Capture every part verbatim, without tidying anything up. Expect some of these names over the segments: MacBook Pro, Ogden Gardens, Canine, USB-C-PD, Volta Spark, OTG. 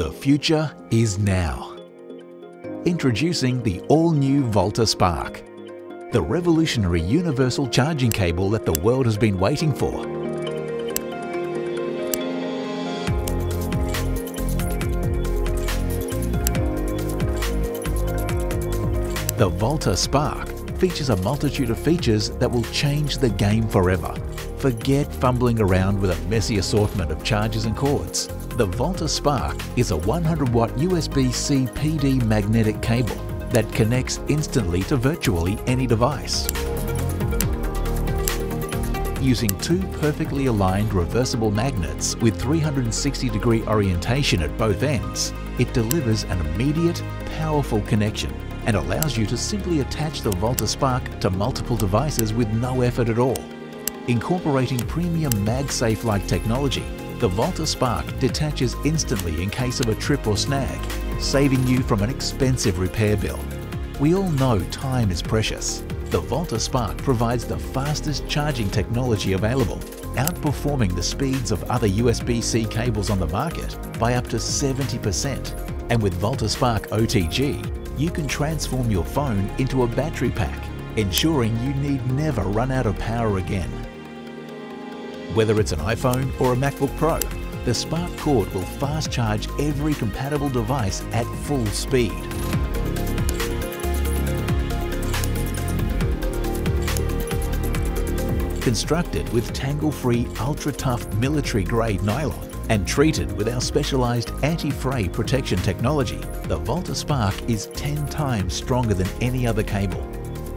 The future is now. Introducing the all-new Volta Spark, the revolutionary universal charging cable that the world has been waiting for. The Volta Spark features a multitude of features that will change the game forever. Forget fumbling around with a messy assortment of chargers and cords. The Volta Spark is a one hundred watt U S B C P D magnetic cable that connects instantly to virtually any device. Using two perfectly aligned reversible magnets with three hundred sixty degree orientation at both ends, it delivers an immediate, powerful connection and allows you to simply attach the Volta Spark to multiple devices with no effort at all. Incorporating premium MagSafe-like technology, the Volta Spark detaches instantly in case of a trip or snag, saving you from an expensive repair bill. We all know time is precious. The Volta Spark provides the fastest charging technology available, outperforming the speeds of other U S B C cables on the market by up to seventy percent. And with Volta Spark O T G, you can transform your phone into a battery pack, ensuring you need never run out of power again. Whether it's an iPhone or a MacBook Pro, the Spark cord will fast charge every compatible device at full speed. Constructed with tangle-free, ultra-tough military-grade nylon and treated with our specialised anti-fray protection technology, the Volta Spark is ten times stronger than any other cable.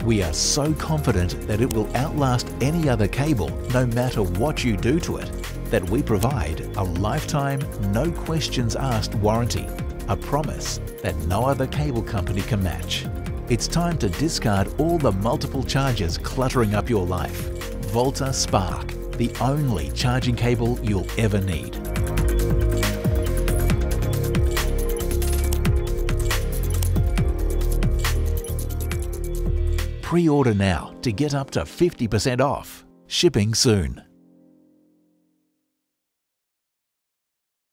We are so confident that it will outlast any other cable, no matter what you do to it, that we provide a lifetime, no questions asked warranty, a promise that no other cable company can match. It's time to discard all the multiple chargers cluttering up your life. Volta Spark, the only charging cable you'll ever need. Pre-order now to get up to fifty percent off. Shipping soon.